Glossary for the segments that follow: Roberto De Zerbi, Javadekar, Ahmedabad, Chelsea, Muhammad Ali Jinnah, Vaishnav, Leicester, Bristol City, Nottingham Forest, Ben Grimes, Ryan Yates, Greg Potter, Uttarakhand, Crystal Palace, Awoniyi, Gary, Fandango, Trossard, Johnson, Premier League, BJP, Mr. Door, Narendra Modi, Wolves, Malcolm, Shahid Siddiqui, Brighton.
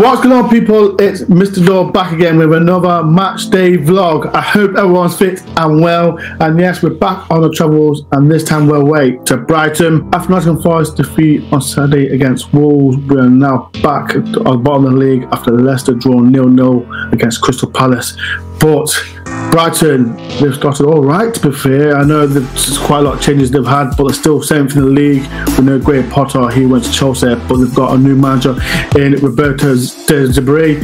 What's going on, people? It's Mr. Door back again with another match day vlog. I hope everyone's fit and well. And yes, we're back on the travels, and this time we're away to Brighton. After Nottingham Forest defeat on Saturday against Wolves, we are now back at the bottom of the league after Leicester drawn 0-0 against Crystal Palace. But Brighton, they've started all right, to be fair. I know there's quite a lot of changes they've had, but they're still 7th in the league. We know Greg Potter, he went to Chelsea, but they've got a new manager in Roberto De Zerbi.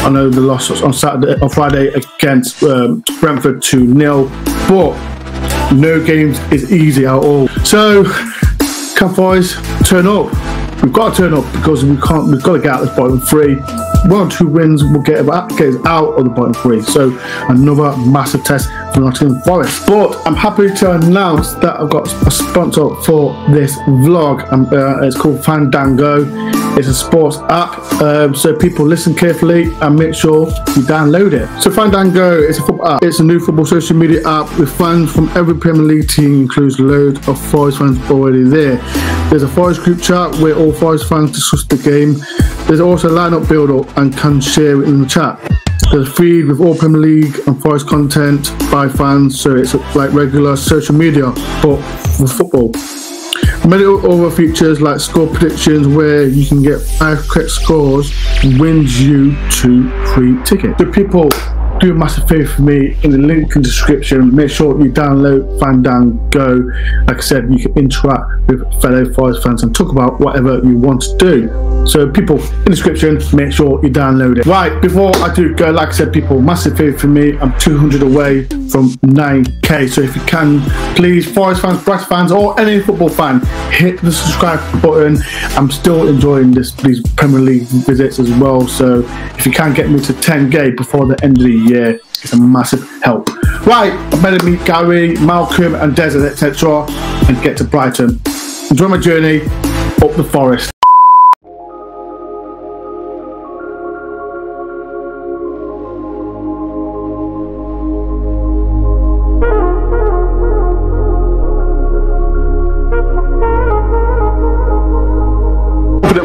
I know they lost on Friday against Brentfd 2-0, but no games is easy at all. So, come boys, turn up. We've got to turn up because we've got to get out of this bottom three. 1 or 2 wins will get us out of the bottom three. So another massive test for Nottingham Forest. But I'm happy to announce that I've got a sponsor for this vlog. It's called Fandango. It's a sports app, so people listen carefully and make sure you download it. So Fandango is a football app. It's a new football social media app with fans from every Premier League team, includes loads of Forest fans already there. There's a Forest group chat where all Forest fans discuss the game. There's also a lineup build-up and can share it in the chat. There's a feed with all Premier League and Forest content by fans, so it's like regular social media but for football. Many other features like score predictions, where you can get 5 correct scores wins you 2 free tickets. So people, do a massive favour for me. In the link in the description, make sure you download Fandango. Like I said, you can interact with fellow Forest fans and talk about whatever you want to do. So people, in the description, make sure you download it. Right, before I do go, like I said, people, massive favour for me. I'm 200 away from 9k, so if you can, please, Forest fans, Brighton fans, or any football fan, hit the subscribe button. I'm still enjoying these Premier League visits as well, so if you can get me to 10k before the end of the year, it's a massive help. Right, I'm going to meet Gary, Malcolm and Desert, etc. and get to Brighton. Enjoy my journey up the Forest.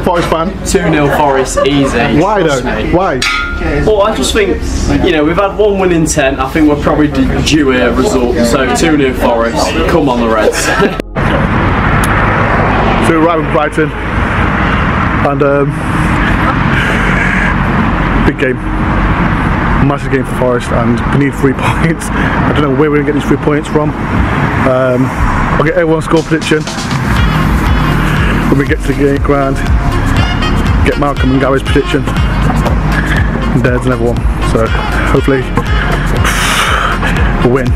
Forest fan. 2-0 Forest, easy. Why though? Why? Well, I just think, you know, we've had 1 win in 10. I think we're probably due a result. So 2-0 Forest. Come on the Reds. So we arrived in Brighton, and big game, massive game for Forest, and we need 3 points. I don't know where we're gonna get these 3 points from. I'll get everyone's score prediction when we get to the game ground. Get Malcolm and Gary's prediction. And Dad's another one. So hopefully we'll win.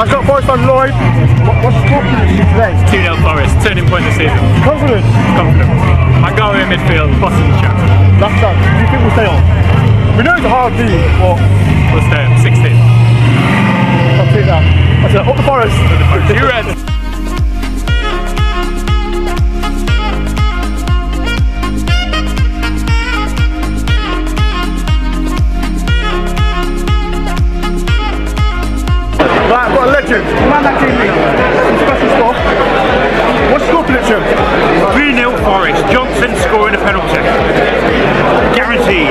I've got Forest fan Lloyd. What's the score prediction today? 2-0 Forest, turning point this season. Confident? Confident. I go in midfield, bottom of the channel. Last time, do you think we'll stay on? We know it's a hard league, but we'll stay on, 16th. I'll take that. That's it, up the Forest. Up the Forest. You ready? Right, what a legend. Man that came in. Special score. What's the score prediction? 3-0 Forest. Johnson scoring a penalty. Guaranteed.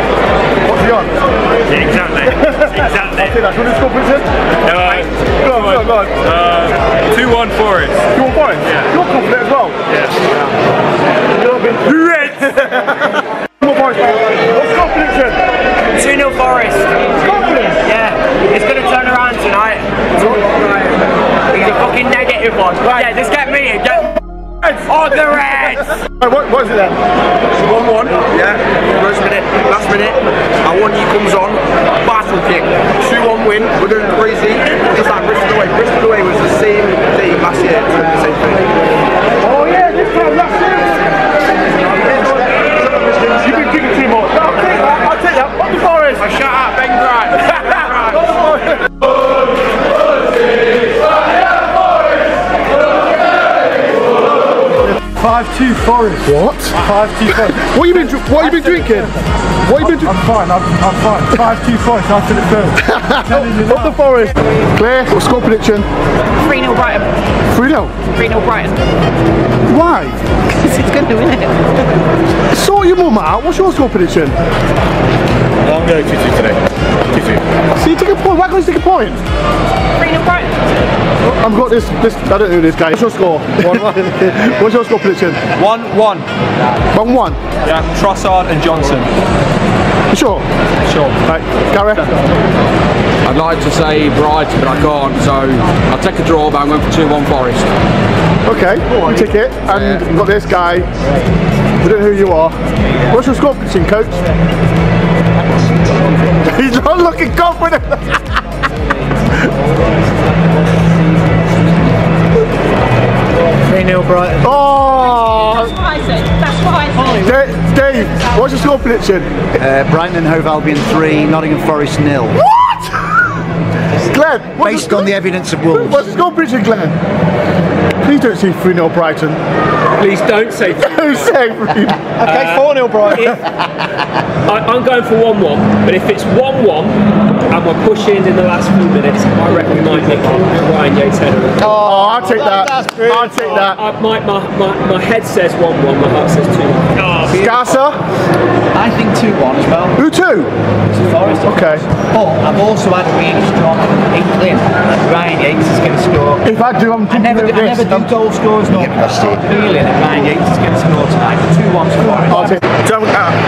What's the odds? Yeah, exactly. Exactly. I'll say that. Do you want to score prediction? No, go on. 2-1 Forest. 2-1 Forest? Yeah. You're confident as well? Yeah. You're a bit red. What's the score prediction? 2-0 Forest. Confident? Yeah. It's going to turn around tonight. He's a fucking negative one. Right. Yeah, just get me and get on the Reds! What is it then? 1-1. Yeah, last minute. Awoniyi comes on, battle kick. 2-1 win, we're doing crazy. Just like Bristol away. Bristol away was the same team last year, doing the same thing. Oh yeah, this time last year! You've been kicking too much. No, I'll take that. What the Forest? Oh, shut up, Ben Grimes. 5-2 Forest. What? 5-2 Forest. What have you been drinking? What have you been drinking? I'm fine. 5-2 Forest after the first. Up the Forest. Claire, what's score prediction? 3-0 Brighton. 3-0? 3-0 Brighton. Why? Because it's going to win it. Sort your mum out. What's your score prediction? I'm going 2-2 today. 2-2. So you take a point. Why can't you take a point? 3-0 Brighton. I've got this, I don't know who this guy is. What's your score? 1-1. What's your score prediction? 1-1. 1-1? Yeah, Trossard and Johnson. You sure? Sure. Right, Gary? I'd like to say Brighton, but I can't, so I'll take a draw, but I'm going for 2-1 Forest. Okay, you take it. And we've got this guy. We don't know who you are. What's your score prediction, coach? He's not looking confident. Brighton. Oh! That's what I said. That's what I said. Dave, what's your score prediction? Brighton and Hove Albion 3, Nottingham Forest 0. What? Glenn, based on the evidence of Wolves. What's your score prediction, Glenn? Please don't say 3-0 Brighton. Please don't say 3-0. Don't say 3-0. Okay, 4-0 Brighton. I'm going for 1-1, but if it's 1-1. And we're pushing in the last few minutes. I reckon we might nick on Ryan Yates header. Oh, I'll take that. I'll take that. My head says 1-1, my heart says 2-1. Oh, Scarsa? I think 2-1 as well. Who 2? To Forest. Okay. But I've also had a really strong inkling that Ryan Yates is going to score. If I do, I never do goal scorers. No, I still feeling that Ryan Yates is going to score tonight. 2-1 to Forest. I'll take I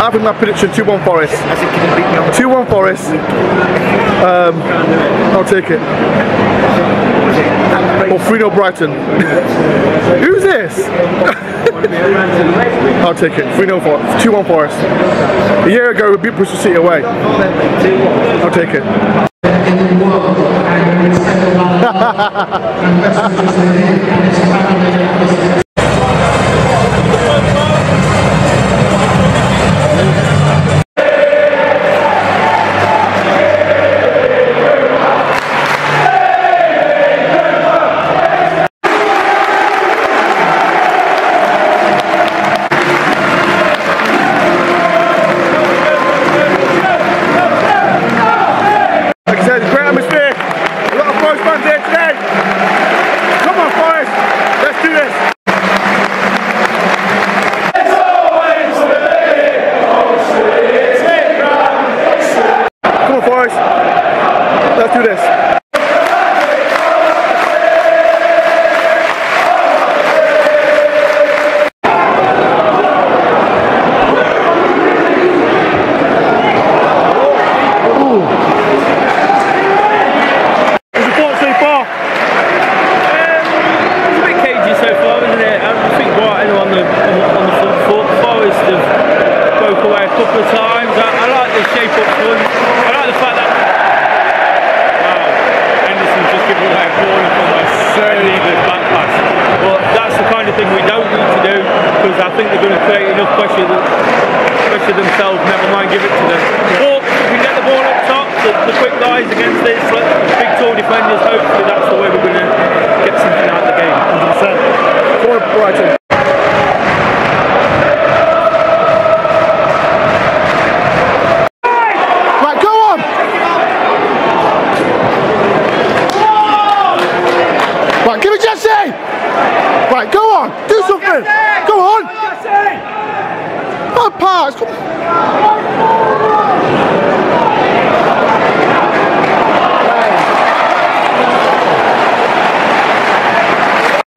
think my prediction 2-1 Forest. I think you can beat me on 2-1 Forest. I'll take it. Or 3-0 Brighton. Who's this? I'll take it. 3-0 Forest. 2-1 Forest. A year ago we beat Bristol City away. I'll take it.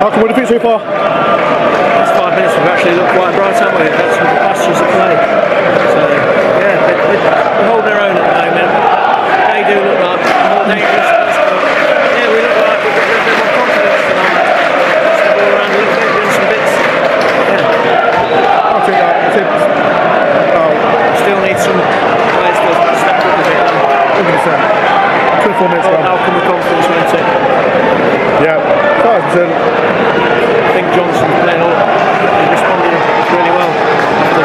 Malcolm, what do you think so far? Last 5 minutes we've actually looked quite bright, haven't we? That's from the pastures of play. So, yeah, they're holding their own at the moment. They do look like more dangerous. Yeah, we look like we've got a little bit more confidence tonight. That's the ball around, we've got some bits. Yeah. I think that, still need some players to step up a bit. 100%. 24 minutes gone. How come the confidence went in? Yeah. I think Johnson's playing all really well.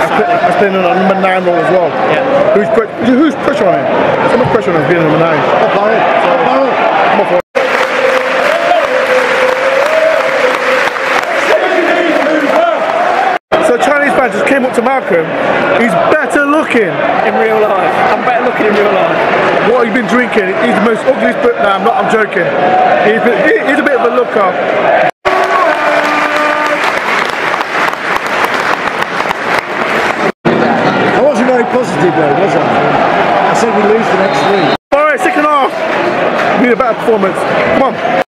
I played on a number 9 role as well. Yeah. Who's pressure on him? There's so much pressure on him being a number 9. Come on. him up to Malcolm, he's better looking. In real life. I'm better looking in real life. What he's been drinking, he's the most ugliest, but no, I'm joking. He's a bit of a looker. I wasn't very positive though, was I? I said we lose the next week. Alright, second half. We need a better performance. Come on.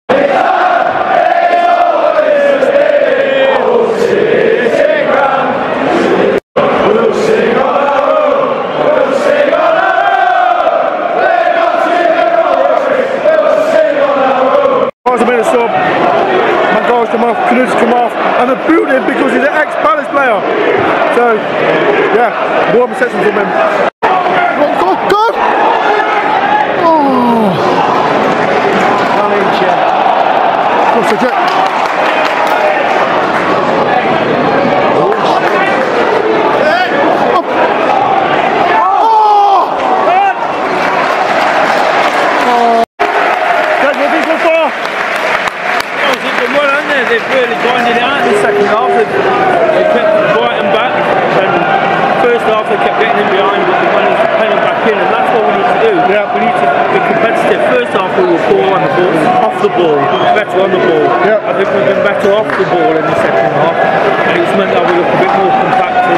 And I booed him because he's an ex-Palace player. So, yeah, warm reception from him. Go, go! Oh! Manager. What's the trick? Oh! That will be good for. Oh, it's been well, hasn't it? They've really grinded it out. Second half, they kept Brighton back, and first half they kept getting them behind, but they managed to pen them back in, and that's what we need to do. Yeah. We need to be competitive. First half we were poor on the ball, off the ball, better on the ball. Yeah. I think we've been better off the ball in the second half, and it's meant that we look a bit more compact and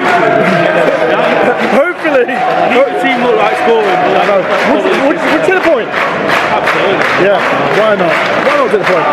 hopefully we can get them down. Hopefully! The team look like scoring, but like, we're to the point. Absolutely. Yeah, why not? Why not to the point?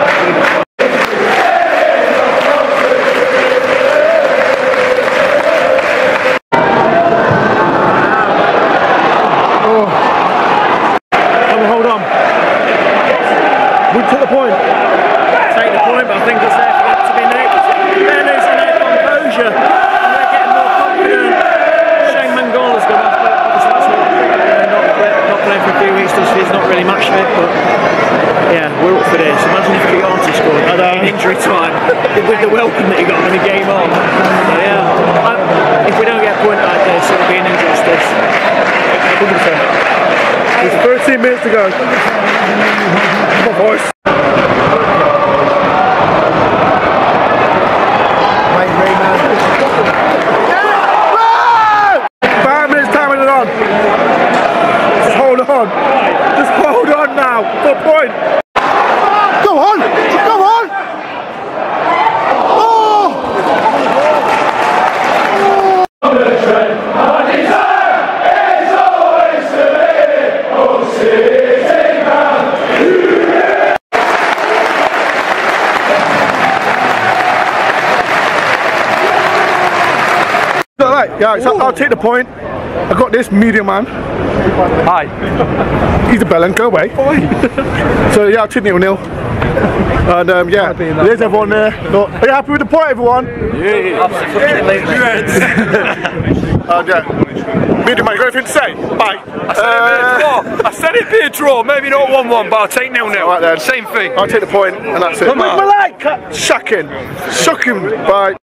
Yeah, so I'll take the point. I got this medium man. Hi. He's a bellend, go away. So yeah, I'll take 0-0. And yeah, there's everyone there. Are you happy with the point, everyone? Yeah. Absolutely. Yeah. Medium man, you got anything to say? Bye. I said it'd be a draw. Maybe not 1-1, but I'll take 0-0. Right then. Same thing. I'll take the point, and that's it. Come on. With my leg, suck him. Suck him. Bye.